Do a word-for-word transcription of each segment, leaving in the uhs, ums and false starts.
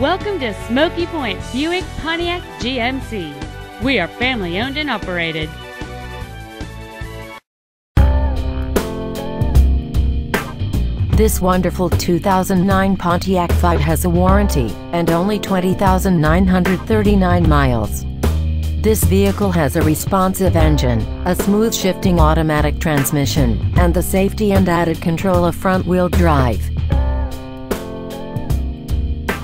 Welcome to Smokey Point Buick Pontiac G M C. We are family owned and operated. This wonderful two thousand nine Pontiac five has a warranty and only twenty thousand nine hundred thirty-nine miles. This vehicle has a responsive engine, a smooth shifting automatic transmission, and the safety and added control of front-wheel drive.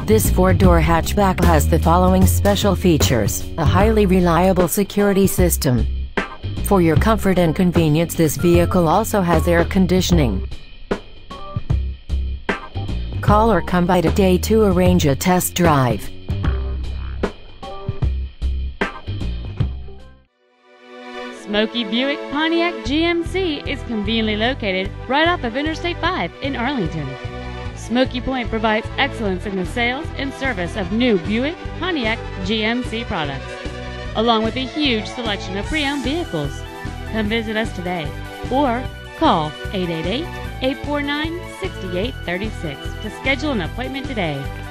This four-door hatchback has the following special features: a highly reliable security system. For your comfort and convenience, this vehicle also has air conditioning. Call or come by today to arrange a test drive. Smokey Buick Pontiac G M C is conveniently located right off of Interstate five in Arlington. Smokey Point provides excellence in the sales and service of new Buick Pontiac G M C products, along with a huge selection of pre-owned vehicles. Come visit us today or call eight eight eight, eight four nine, six eight three six to schedule an appointment today.